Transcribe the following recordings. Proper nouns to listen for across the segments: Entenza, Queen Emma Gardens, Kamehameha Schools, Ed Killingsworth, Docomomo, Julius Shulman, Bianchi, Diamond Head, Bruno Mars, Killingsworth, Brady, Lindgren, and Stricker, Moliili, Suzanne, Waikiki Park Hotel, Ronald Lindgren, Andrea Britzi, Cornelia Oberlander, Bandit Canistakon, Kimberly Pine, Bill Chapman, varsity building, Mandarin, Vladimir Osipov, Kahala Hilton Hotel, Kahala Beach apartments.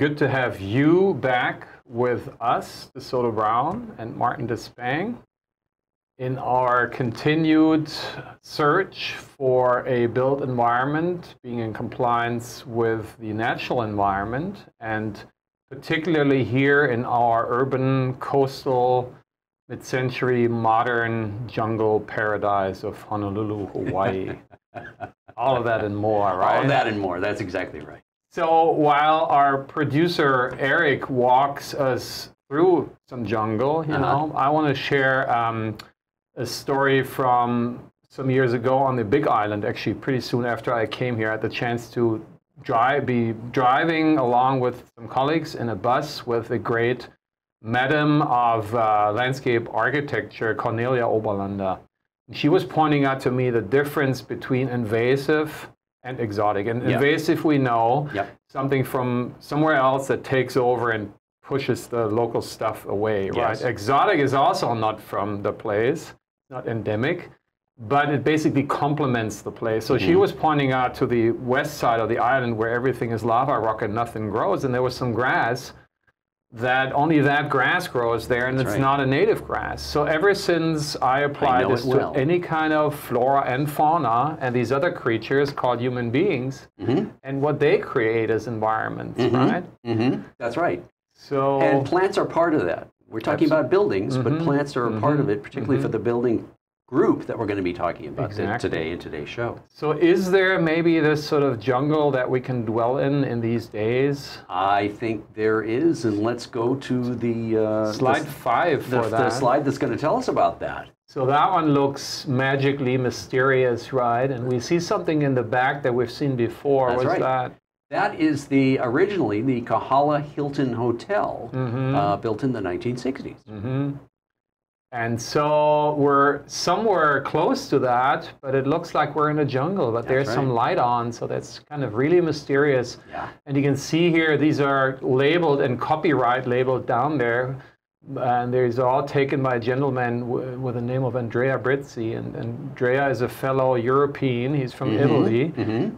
Good to have you back with us, DeSoto Brown and Martin Despang, in our continued search for a built environment being in compliance with the natural environment, and particularly here in our urban, coastal, mid-century, modern jungle paradise of Honolulu, Hawaii. All of that and more, right? All of that and more, that's exactly right. So while our producer, Eric, walks us through some jungle, you know, I want to share a story from some years ago on the Big Island, actually pretty soon after I came here. I had the chance to be driving along with some colleagues in a bus with a great madam of landscape architecture, Cornelia Oberlander. She was pointing out to me the difference between invasive and exotic. And invasive, we know, something from somewhere else that takes over and pushes the local stuff away, right? Exotic is also not from the place, not endemic, but it basically complements the place. So she was pointing out to the west side of the island where everything is lava rock and nothing grows, and there was some grass that only that grass grows there, and it's not a native grass. So ever since I applied this to any kind of flora and fauna and these other creatures called human beings and what they create as environments, right? That's right. So, and plants are part of that. We're talking about buildings, but plants are a part of it, particularly for the building group that we're going to be talking about today in today's show. So is there maybe this sort of jungle that we can dwell in these days? I think there is, and let's go to the slide five, the slide that's going to tell us about that. So that one looks magically mysterious, right? And we see something in the back that we've seen before. What's that? That is originally the Kahala Hilton Hotel, built in the 1960s. And so we're somewhere close to that, but it looks like we're in a jungle, but there's some light on, so that's kind of really mysterious. And you can see here, these are labeled and copyright labeled down there, and these are all taken by a gentleman with the name of Andrea Britzi, and Andrea is a fellow European. He's from Italy,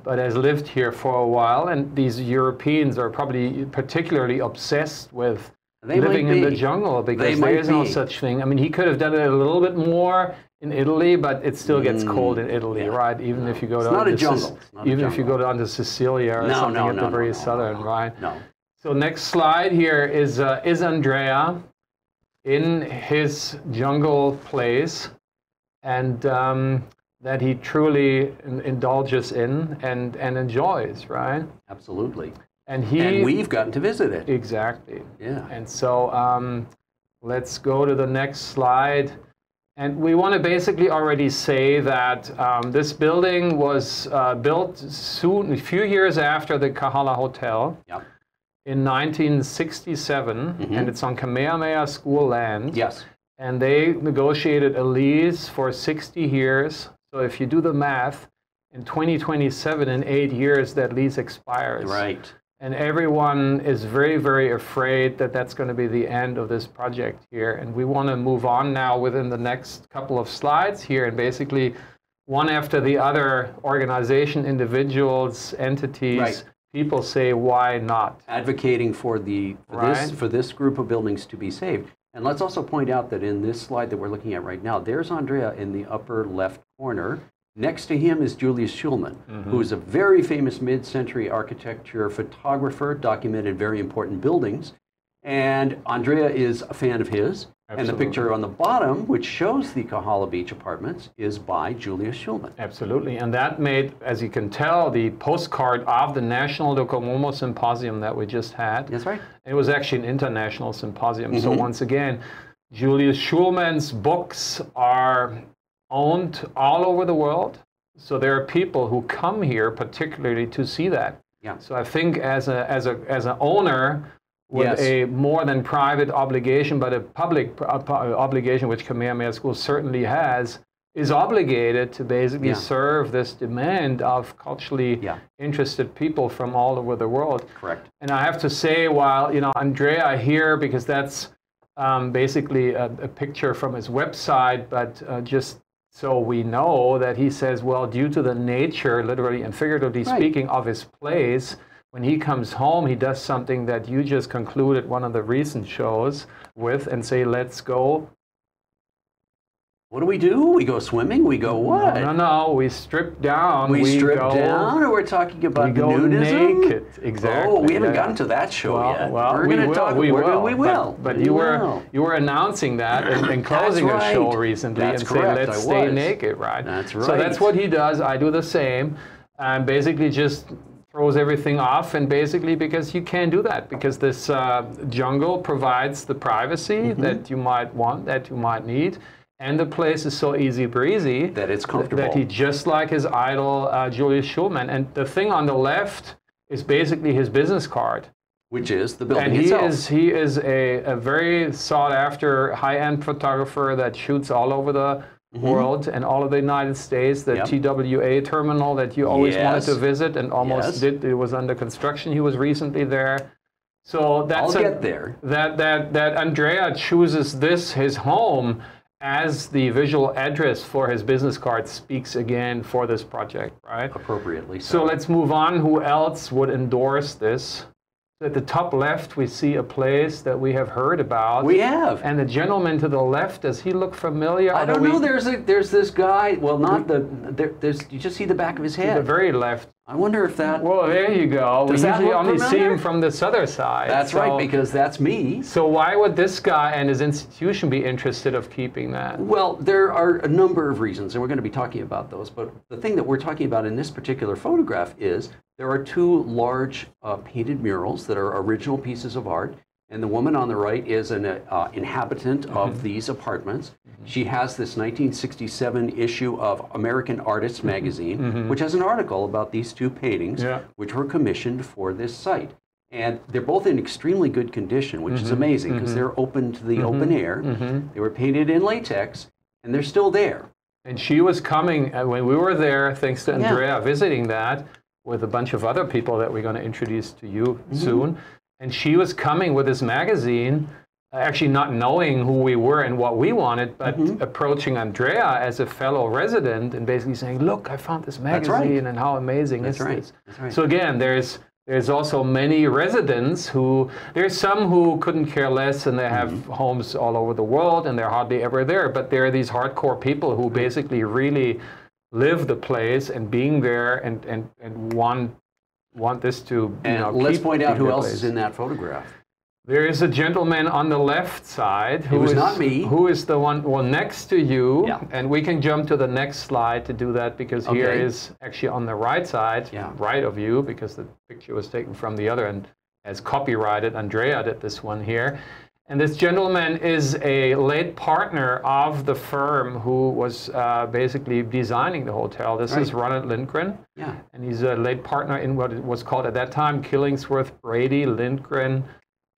but has lived here for a while, and these Europeans are probably particularly obsessed with living in the jungle, because there is no such thing. I mean, he could have done it a little bit more in Italy, but it still gets cold in Italy, right? Even if you go down to jungle, even if you go down to Sicilia or something at the very southern, right? So next slide here is Andrea in his jungle place, and that he truly indulges in and enjoys, right? Absolutely. And we've gotten to visit it. Exactly. Yeah. And so let's go to the next slide. And we want to basically already say that this building was built soon, a few years after the Kahala Hotel in 1967. And it's on Kamehameha School land. And they negotiated a lease for 60 years. So if you do the math, in 2027, in 8 years, that lease expires. Right. And everyone is very, very afraid that that's going to be the end of this project here. And we want to move on now within the next couple of slides here. And basically, one after the other, organization, individuals, entities, people say, why not? Advocating for the for this group of buildings to be saved. And let's also point out that in this slide that we're looking at right now, there's Andrea in the upper left corner. Next to him is Julius Shulman, who is a very famous mid-century architecture photographer, documented very important buildings. And Andrea is a fan of his. And the picture on the bottom, which shows the Kahala Beach apartments, is by Julius Shulman. Absolutely. And that made, as you can tell, the postcard of the National Docomomo Symposium that we just had. That's right. It was actually an international symposium. So once again, Julius Shulman's books are owned all over the world. So there are people who come here particularly to see that. So I think as an owner with a more than private obligation, but a public obligation, which Kamehameha School certainly has, is obligated to basically serve this demand of culturally interested people from all over the world. Correct. And I have to say, while, you know, Andrea here, because that's basically a picture from his website, but just so we know that he says, well, due to the nature, literally and figuratively speaking, of his place, When he comes home, he does something that you just concluded one of the recent shows with and say, let's go. What do? We go swimming? We go what? No, no, no. We strip down. We strip down? Or we're talking about nudism? Naked. Exactly. Oh, we haven't gotten to that show yet. Well, we're going to talk. We will. We will. But you were announcing that and closing a show recently and saying, let's stay naked, right? That's right. So that's what he does. I do the same. And basically just throws everything off, and basically because you can't do that, because this jungle provides the privacy that you might want, that you might need, and the place is so easy breezy that it's comfortable. That he, just like his idol Julius Shulman, and the thing on the left is basically his business card, which is the building itself. And he is a very sought after high-end photographer that shoots all over the world and all of the United States, the TWA terminal that you always wanted to visit and almost did. It was under construction. He was recently there. So that's that Andrea chooses this, his home, as the visual address for his business card speaks again for this project, right? Appropriately so. So let's move on. Who else would endorse this? At the top left, we see a place that we have heard about. We have. And the gentleman to the left, does he look familiar? I don't know. There's this guy. Well, not the. There's. You just see the back of his head. To the very left. I wonder if that. Well, there you go. We usually only see him from this other side. That's right, because that's me. So why would this guy and his institution be interested in keeping that? Well, there are a number of reasons, and we're going to be talking about those. But the thing that we're talking about in this particular photograph is there are two large painted murals that are original pieces of art. And the woman on the right is an inhabitant of these apartments. She has this 1967 issue of American Artists magazine, which has an article about these two paintings, which were commissioned for this site. And they're both in extremely good condition, which is amazing, because they're open to the open air. They were painted in latex, and they're still there. And she was coming, when we were there, thanks to Andrea visiting that, with a bunch of other people that we're going to introduce to you soon. And she was coming with this magazine, actually not knowing who we were and what we wanted, but approaching Andrea as a fellow resident and basically saying, look, I found this magazine and how amazing is this. That's right. So again, there's also many residents who, there's some who couldn't care less and they have homes all over the world and they're hardly ever there, but there are these hardcore people who basically really live the place and being there and want this to, let's point out who else is in that photograph. There is a gentleman on the left side who is not me. Who is the one next to you? Yeah. And we can jump to the next slide to do that because here is actually on the right side, right of you, because the picture was taken from the other and as copyrighted. Andrea did this one here. And this gentleman is a late partner of the firm who was basically designing the hotel. This is Ronald Lindgren. Yeah. And he's a late partner in what it was called at that time, Killingsworth, Brady, Lindgren,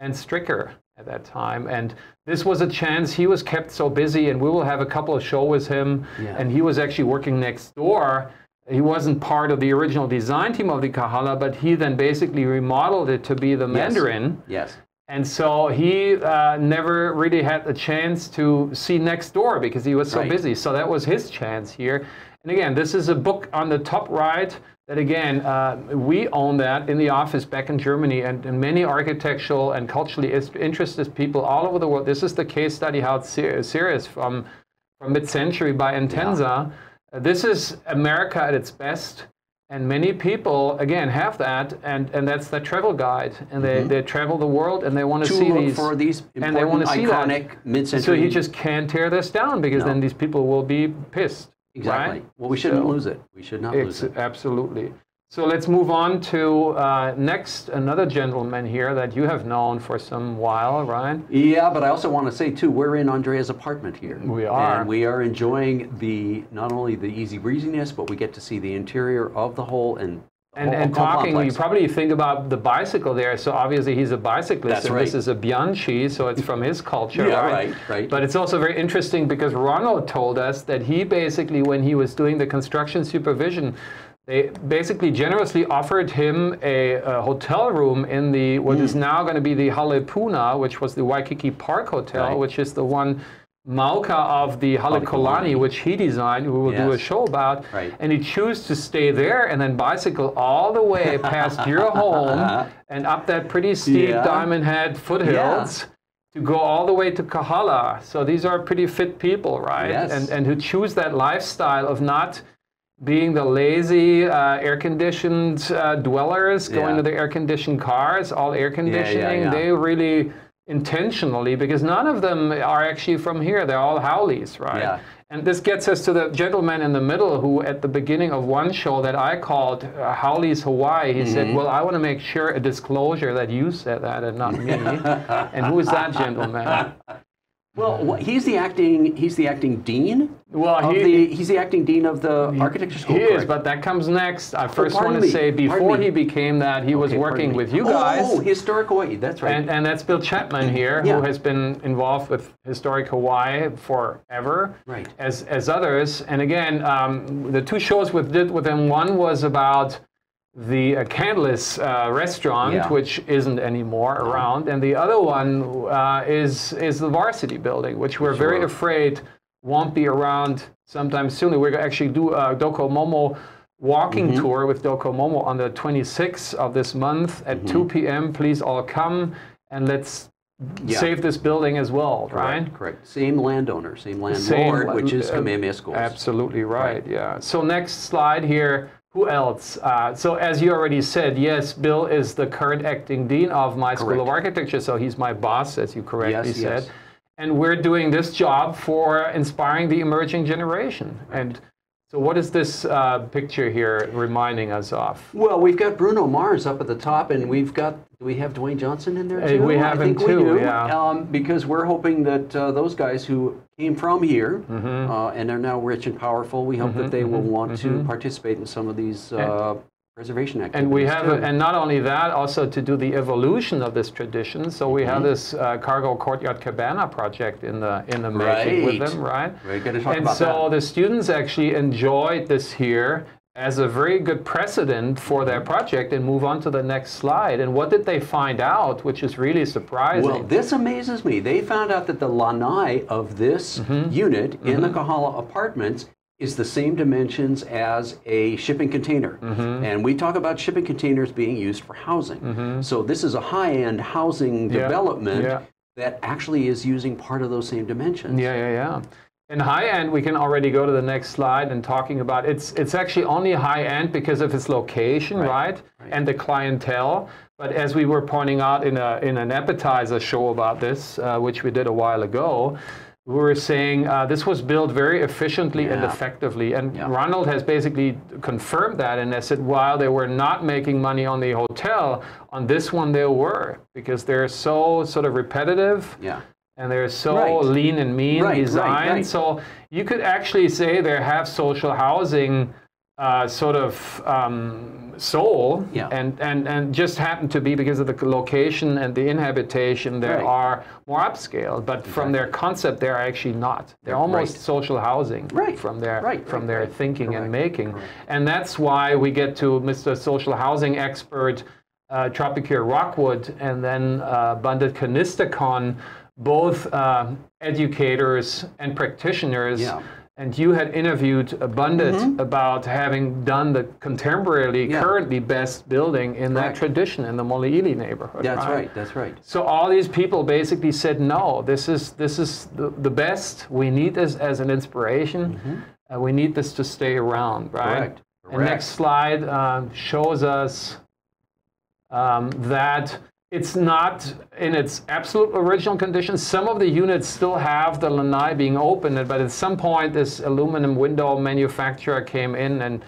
and Stricker at that time. And this was a chance. He was kept so busy, and we will have a couple of shows with him. Yeah. And he was actually working next door. He wasn't part of the original design team of the Kahala, but he then basically remodeled it to be the Mandarin. Yes. And so he never really had a chance to see next door because he was so busy. So that was his chance here. And again, this is a book on the top right that, again, we own that in the office back in Germany. And many architectural and culturally interested people all over the world. This is the case study, how it's serious from mid-century by Entenza. Yeah. This is America at its best. And many people, again, have that, and that's the travel guide. And they travel the world, and they want to see these. For these and they want to see iconic mid-century. So you just can't tear this down, because then these people will be pissed. Exactly. Right? Well, we shouldn't lose it. We should not lose it. Absolutely. So let's move on to next, another gentleman here that you have known for some while, right? Yeah, but I also want to say, too, we're in Andrea's apartment here. We are. And we are enjoying the, not only the easy breeziness, but we get to see the interior of the whole complex. You probably think about the bicycle there, so obviously he's a bicyclist. That's right. This is a Bianchi, so it's from his culture, right? But it's also very interesting because Ronald told us that he basically, when he was doing the construction supervision, they basically generously offered him a hotel room in the what is now going to be the Halepuna, which was the Waikiki Park Hotel, which is the one Mauka of the Hale Kulani, which he designed, we will do a show about, and he chose to stay there and then bicycle all the way past your home and up that pretty steep Diamond Head foothills to go all the way to Kahala. So these are pretty fit people, right? Yes. And who choose that lifestyle of not being the lazy air-conditioned dwellers, going to the air-conditioned cars, all air-conditioning, they really intentionally, because none of them are actually from here. They're all Howleys, right? Yeah. And this gets us to the gentleman in the middle who, at the beginning of one show that I called Howley's Hawaii, he said, well, I want to make sure a disclosure that you said that and not me. And who is that gentleman? Well, he's the acting dean. Well, he's the acting dean of the architecture school. He is, but that comes next. I first want to say before he became that, he was working with you guys. Oh, Historic Hawaii, that's right. And that's Bill Chapman here, who has been involved with Historic Hawaii forever, as others. And again, the two shows we did with him, one was about the Candless restaurant, which isn't anymore around, and the other one is the Varsity Building, which we're very afraid won't be around sometime soon. We're going to actually do a Docomomo walking tour with Docomomo on the 26th of this month at 2 p.m. Please all come, and let's save this building as well, right? Correct. Same landowner, same landlord, which is Kamehameha Schools. Absolutely right, yeah. So next slide here. Who else? So as you already said, yes, Bill is the current acting dean of my School of Architecture, so he's my boss, as you correctly said. Yes. And we're doing this job for inspiring the emerging generation. And so what is this picture here reminding us of? Well, we've got Bruno Mars up at the top, and we've got, do we have Dwayne Johnson in there too? We have him too, because we're hoping that those guys who came from here and are now rich and powerful, we hope that they will want to participate in some of these preservation activities. And we have, and not only that, also to do the evolution of this tradition. So we have this Cargo Courtyard Cabana project in the making with them, right? We're going to talk about that. And so the students actually enjoyed this here as a very good precedent for their project, and move on to the next slide. And what did they find out, which is really surprising? Well, this amazes me. They found out that the lanai of this unit in the Kahala apartments is the same dimensions as a shipping container. And we talk about shipping containers being used for housing. So this is a high-end housing development that actually is using part of those same dimensions. Yeah. In high-end, we can already go to the next slide and talking about it's actually only high-end because of its location, right? And the clientele. But as we were pointing out in an appetizer show about this, which we did a while ago, we were saying this was built very efficiently and effectively. And Ronald has basically confirmed that, and I said, while they were not making money on the hotel, on this one they were, because they're so sort of repetitive. And they're so lean and mean designed. So you could actually say they have social housing sort of soul, and just happen to be, because of the location and the inhabitation, they are more upscale. But from their concept, they're actually not. They're almost social housing from their thinking and making. And that's why we get to Mr. Social Housing Expert, Tropicure Rockwood, and then Bandit Canistakon, both educators and practitioners, and you had interviewed Bandit about having done the contemporarily, currently best building in that tradition in the Moliili neighborhood. That's right. So all these people basically said, no, this is the best. We need this as an inspiration. We need this to stay around, right? Correct. And next slide shows us that it's not in its absolute original condition. Some of the units still have the lanai being open, but at some point this aluminum window manufacturer came in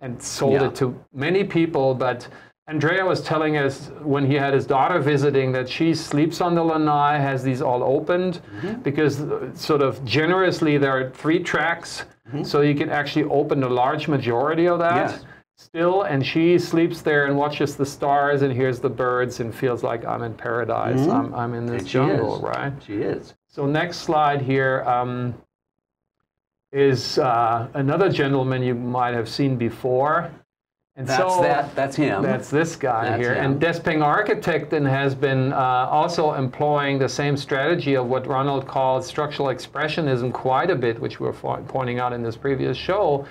and sold it to many people. But Andrea was telling us when he had his daughter visiting that she sleeps on the lanai, has these all opened, because sort of generously there are 3 tracks, so you can actually open a large majority of that. Still, and she sleeps there and watches the stars and hears the birds and feels like I'm in paradise. I'm in this jungle, right? She is. So next slide here is another gentleman you might have seen before. And that's so, that's him. That's this guy here. And Despang Architect then has been also employing the same strategy of what Ronald calls structural expressionism quite a bit, which we were pointing out in this previous show.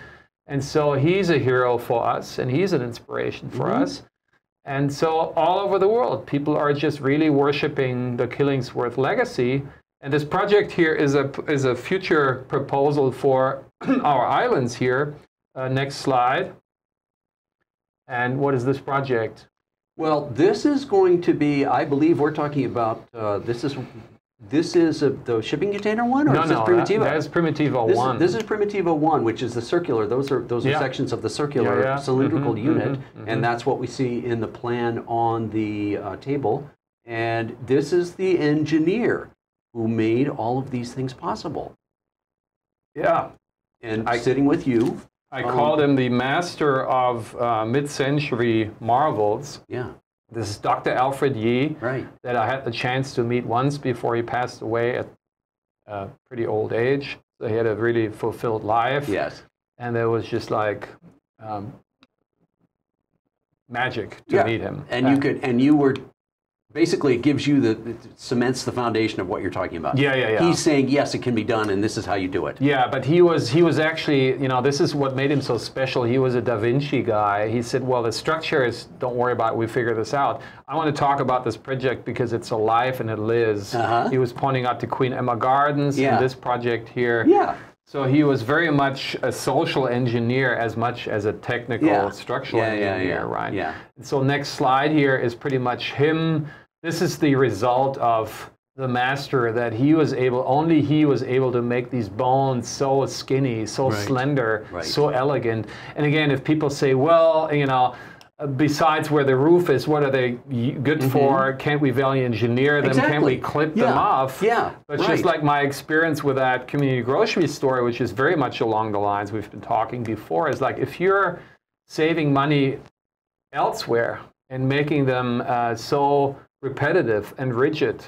And so he's a hero for us, and he's an inspiration for us. And so all over the world, people are just really worshiping the Killingsworth legacy. And this project here is a future proposal for our islands here. Next slide. And what is this project? Well, this is going to be, I believe we're talking about, this is the shipping container one? Or no, is this Primitivo? That is Primitivo 1. This is Primitivo 1, which is the circular. Those are sections of the circular cylindrical unit, and that's what we see in the plan on the table. And this is the engineer who made all of these things possible. Yeah. And sitting with you. I called him the master of mid-century marvels. Yeah. This is Dr. Alfred Yee, that I had the chance to meet once before he passed away at a pretty old age. So he had a really fulfilled life. Yes. And there was just like magic to meet him. And you could, and you were, basically it gives you the, it cements the foundation of what you're talking about. Yeah, yeah, yeah. He's saying, yes, it can be done, and this is how you do it. Yeah, but he was actually, you know, this is what made him so special. He was a Da Vinci guy. He said, well, the structure is, don't worry about it, we figure this out. I want to talk about this project because it's alive and it lives. He was pointing out to Queen Emma Gardens and this project here. Yeah. So he was very much a social engineer as much as a technical structural engineer, right? Yeah. And so next slide here is pretty much him. This is the result of the master that he was able, only he was able to make these bones so skinny, so slender, so elegant. And again, if people say, well, you know, besides where the roof is, what are they good for? Can't we value engineer them? Exactly. Can't we clip them off? Yeah, but just like my experience with that community grocery store, which is very much along the lines we've been talking before, is like if you're saving money elsewhere and making them so repetitive and rigid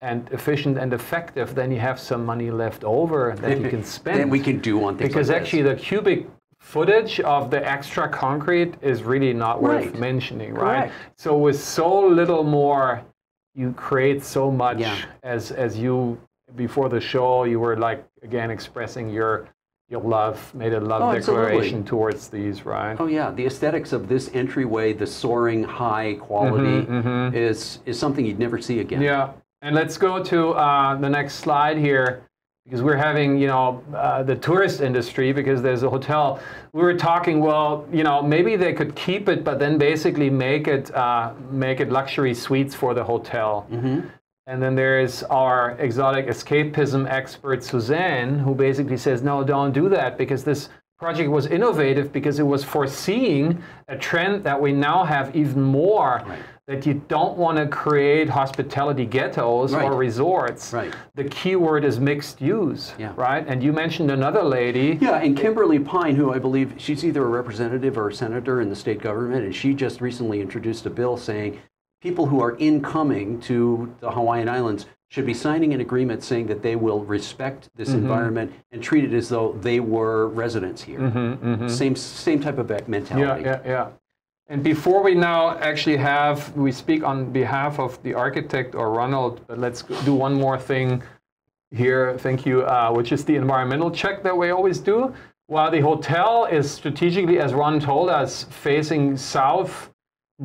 and efficient and effective, then you have some money left over that you can spend. Then we can do on things because like actually the cubic footage of the extra concrete is really not worth mentioning, right? Correct. So with so little more, you create so much as you, before the show, you were like, again, expressing your love, made a love declaration towards these, right? Oh yeah, the aesthetics of this entryway, the soaring high quality is something you'd never see again. Yeah, and let's go to the next slide here. Because we're having, you know, the tourist industry, because there's a hotel. We were talking, well, you know, maybe they could keep it, but then basically make it luxury suites for the hotel. And then there is our exotic escapism expert, Suzanne, who basically says, no, don't do that, because this project was innovative because it was foreseeing a trend that we now have even more, that you don't want to create hospitality ghettos or resorts. The key word is mixed use, and you mentioned another lady. Yeah, and Kimberly Pine, who I believe she's either a representative or a senator in the state government, and she just recently introduced a bill saying people who are incoming to the Hawaiian Islands should be signing an agreement saying that they will respect this environment and treat it as though they were residents here. Same type of mentality. Yeah, yeah, yeah. And before we now actually have, we speak on behalf of the architect or Ronald, but let's do one more thing here, thank you, which is the environmental check that we always do. While the hotel is strategically, as Ron told us, facing south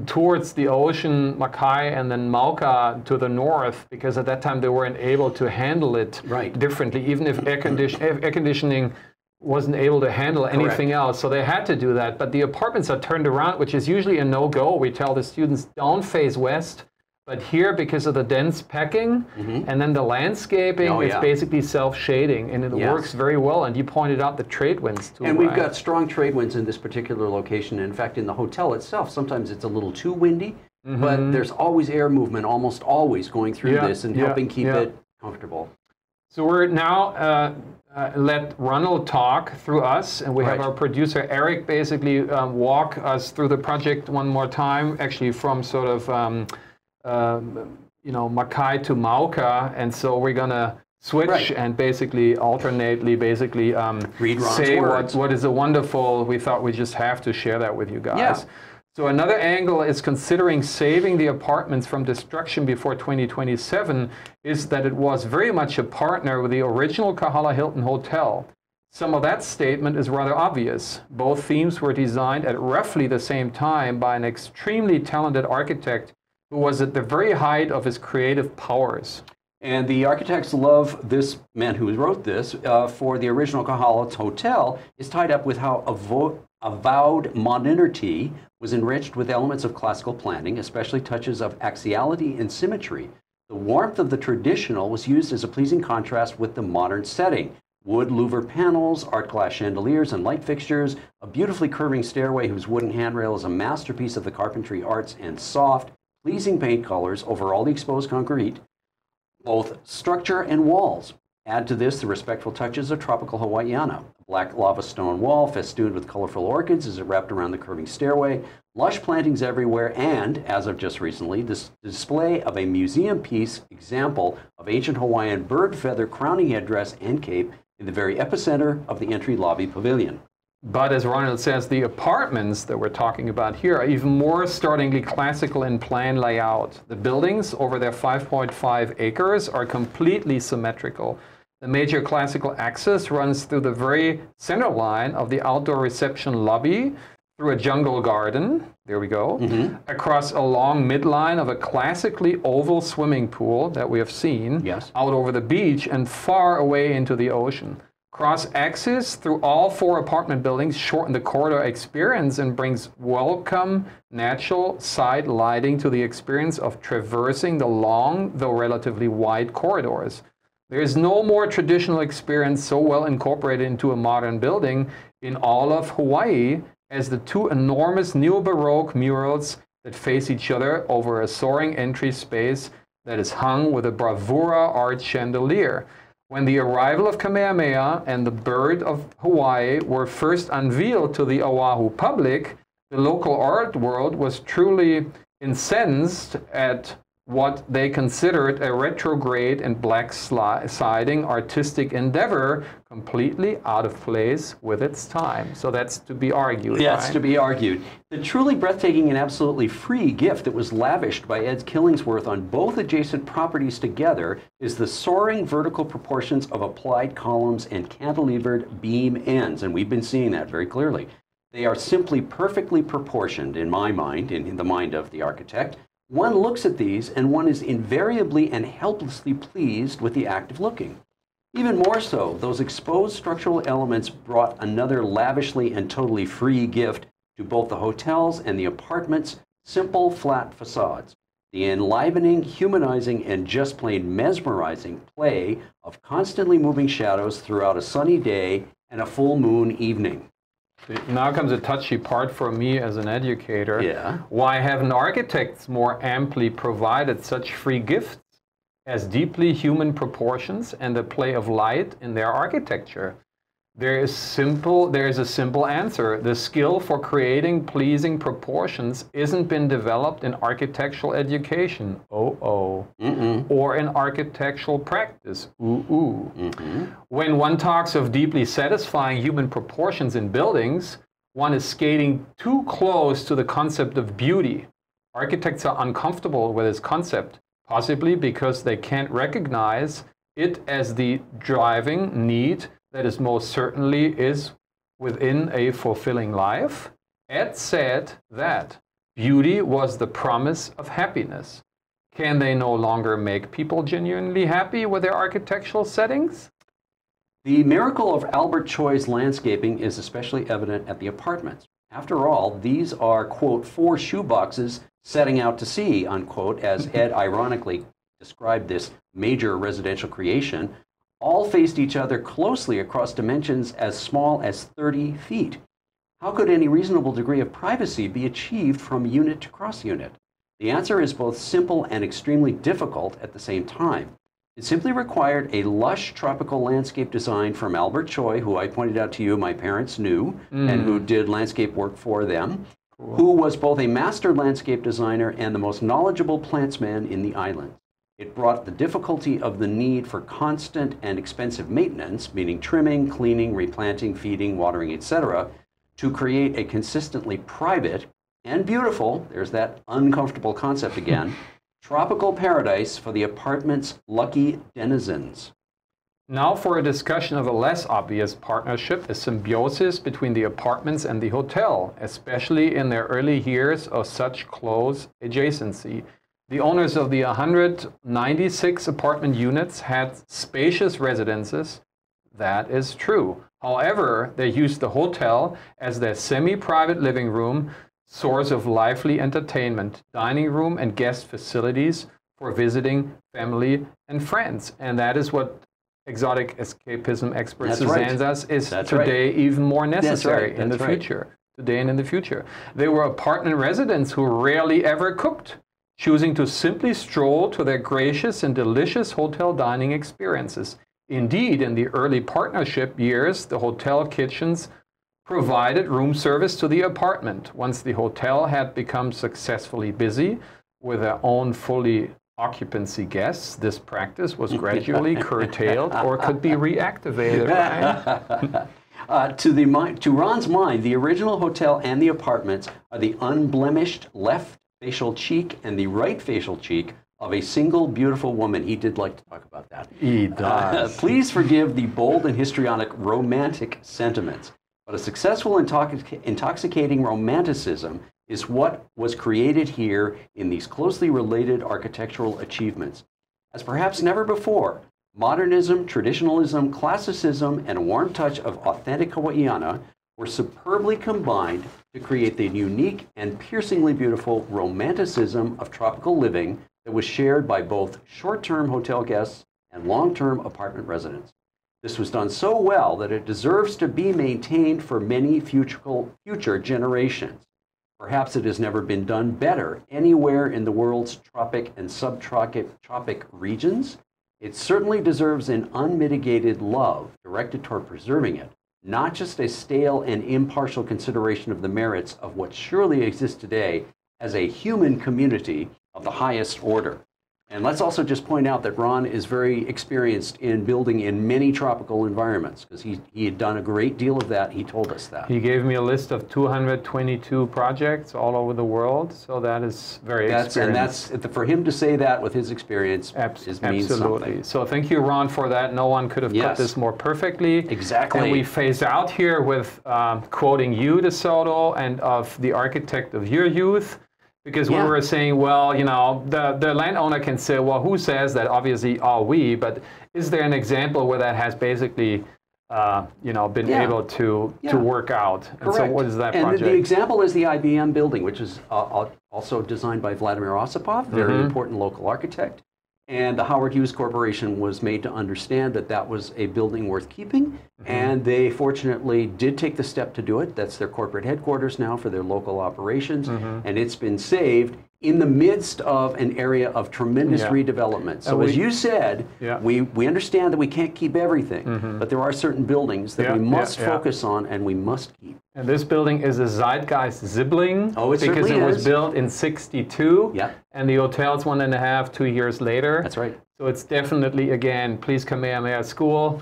towards the ocean, Makai, and then Mauka to the north, because at that time they weren't able to handle it differently, even if air conditioning wasn't able to handle anything else. So they had to do that. But the apartments are turned around, which is usually a no-go. We tell the students, don't face west. But here, because of the dense packing and then the landscaping, it's basically self-shading, and it works very well. And you pointed out the trade winds too. And we've got strong trade winds in this particular location. In fact, in the hotel itself, sometimes it's a little too windy, but there's always air movement, almost always going through this and helping keep it comfortable. So we're now let Ronald talk through us, and we have our producer Eric basically walk us through the project one more time, actually from sort of you know, Makai to Mauka, and so we're gonna switch and basically alternately read Ron's words. What is a wonderful, we thought we just have to share that with you guys. Yeah. So another angle is considering saving the apartments from destruction before 2027 is that it was very much a partner with the original Kahala Hilton Hotel. Some of that statement is rather obvious. Both themes were designed at roughly the same time by an extremely talented architect who was at the very height of his creative powers. And the architects love this man who wrote this for the original Kahala Hotel is tied up with how avowed modernity was enriched with elements of classical planning, especially touches of axiality and symmetry. The warmth of the traditional was used as a pleasing contrast with the modern setting. Wood louver panels, art glass chandeliers and light fixtures, a beautifully curving stairway whose wooden handrail is a masterpiece of the carpentry arts and soft, pleasing paint colors over all the exposed concrete. Both structure and walls. Add to this the respectful touches of tropical Hawaiiana. A black lava stone wall festooned with colorful orchids as it wrapped around the curving stairway, lush plantings everywhere, and, as of just recently, this display of a museum piece example of ancient Hawaiian bird feather crowning headdress and cape in the very epicenter of the entry lobby pavilion. But as Ronald says, the apartments that we're talking about here are even more startlingly classical in plan layout. The buildings over their 5.5 acres are completely symmetrical. The major classical axis runs through the very center line of the outdoor reception lobby, through a jungle garden, there we go, across a long midline of a classically oval swimming pool that we have seen, out over the beach and far away into the ocean. Cross-axis through all four apartment buildings shorten the corridor experience and brings welcome, natural side lighting to the experience of traversing the long, though relatively wide, corridors. There is no more traditional experience so well incorporated into a modern building in all of Hawaii as the two enormous neo-Baroque murals that face each other over a soaring entry space that is hung with a bravura art chandelier. When the arrival of Kamehameha and the Bird of Hawaii were first unveiled to the Oahu public, the local art world was truly incensed at what they considered a retrograde and black-siding artistic endeavor completely out of place with its time. So that's to be argued. That's to be argued. The truly breathtaking and absolutely free gift that was lavished by Ed Killingsworth on both adjacent properties together is the soaring vertical proportions of applied columns and cantilevered beam ends, and we've been seeing that very clearly. They are simply perfectly proportioned, in my mind, in the mind of the architect. One looks at these, and one is invariably and helplessly pleased with the act of looking. Even more so, those exposed structural elements brought another lavishly and totally free gift to both the hotels and the apartments' simple, flat facades. The enlivening, humanizing, and just plain mesmerizing play of constantly moving shadows throughout a sunny day and a full moon evening. Now comes a touchy part for me as an educator. Why haven't architects more amply provided such free gifts as deeply human proportions and the play of light in their architecture? There is a simple answer. The skill for creating pleasing proportions isn't been developed in architectural education, or in architectural practice, When one talks of deeply satisfying human proportions in buildings, one is skating too close to the concept of beauty. Architects are uncomfortable with this concept, possibly because they can't recognize it as the driving need that is most certainly is within a fulfilling life. Ed said that beauty was the promise of happiness. Can they no longer make people genuinely happy with their architectural settings? The miracle of Albert Choi's landscaping is especially evident at the apartments. After all, these are, quote, four shoeboxes setting out to sea, unquote, as Ed ironically described this major residential creation, all faced each other closely across dimensions as small as 30 feet. How could any reasonable degree of privacy be achieved from unit to cross-unit? The answer is both simple and extremely difficult at the same time. It simply required a lush tropical landscape design from Albert Choi, who I pointed out to you my parents knew, and who did landscape work for them, who was both a master landscape designer and the most knowledgeable plants man in the island. It brought the difficulty of the need for constant and expensive maintenance, meaning trimming, cleaning, replanting, feeding, watering, etc., to create a consistently private and beautiful, there's that uncomfortable concept again, tropical paradise for the apartment's lucky denizens. Now for a discussion of a less obvious partnership, a symbiosis between the apartments and the hotel, especially in their early years of such close adjacency. The owners of the 196 apartment units had spacious residences. That is true. However, they used the hotel as their semi-private living room, source of lively entertainment, dining room, and guest facilities for visiting family and friends. And that is what exotic escapism expert Suzanne says is today even more necessary in the future. Today and in the future. They were apartment residents who rarely ever cooked, choosing to simply stroll to their gracious and delicious hotel dining experiences. Indeed, in the early partnership years, the hotel kitchens provided room service to the apartment. Once the hotel had become successfully busy with their own fully occupancy guests, this practice was gradually curtailed or could be reactivated, right? To Ron's mind, the original hotel and the apartments are the unblemished left facial cheek and the right facial cheek of a single beautiful woman. He did like to talk about that. He does. Please forgive the bold and histrionic romantic sentiments, but a successful intoxicating romanticism is what was created here in these closely related architectural achievements. As perhaps never before, modernism, traditionalism, classicism, and a warm touch of authentic Hawaiiana were superbly combined to create the unique and piercingly beautiful romanticism of tropical living that was shared by both short-term hotel guests and long-term apartment residents. This was done so well that it deserves to be maintained for many future generations. Perhaps it has never been done better anywhere in the world's tropic and subtropic regions. It certainly deserves an unmitigated love directed toward preserving it, not just a stale and impartial consideration of the merits of what surely exists today as a human community of the highest order. And let's also just point out that Ron is very experienced in building in many tropical environments, because he had done a great deal of that. He told us that. He gave me a list of 222 projects all over the world, so that is very experienced. And that's, for him to say that with his experience means something. So thank you, Ron, for that. No one could have put this more perfectly. Exactly. And we phase out here with quoting you, DeSoto, and of the architect of your youth. Because we were saying, well, you know, the landowner can say, well, who says that? Obviously, are we? But is there an example where that has basically, you know, been able to work out? And so what is that project? And the example is the IBM building, which is also designed by Vladimir Osipov, very important local architect. And the Howard Hughes Corporation was made to understand that that was a building worth keeping. And they fortunately did take the step to do it. That's their corporate headquarters now for their local operations. And it's been saved in the midst of an area of tremendous redevelopment. So as you said, we understand that we can't keep everything, but there are certain buildings that we must focus on and we must keep. And this building is a Zeitgeist sibling because it was built in '62, and the hotel's 1.5–2 years later. That's right. So it's definitely, again, please Kamehameha School.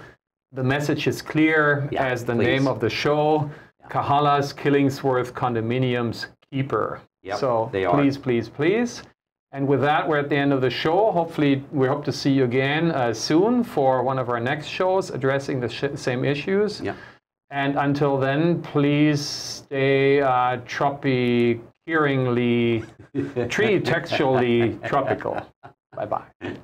The message is clear as the name of the show, Kahala's Killingsworth Condominium's Keeper. So please, please, please. And with that, we're at the end of the show. Hopefully, we hope to see you again soon for one of our next shows addressing the same issues. And until then, please stay tropic, hearingly, tree textually tropical. Bye-bye.